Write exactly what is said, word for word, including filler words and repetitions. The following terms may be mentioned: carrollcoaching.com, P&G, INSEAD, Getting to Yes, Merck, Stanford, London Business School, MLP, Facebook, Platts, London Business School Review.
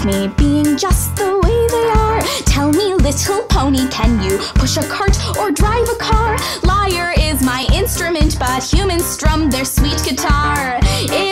hurt me being just the way they are. Tell me, little pony, can you push a cart or drive a car? Lyre is my instrument, but humans strum their sweet guitar. It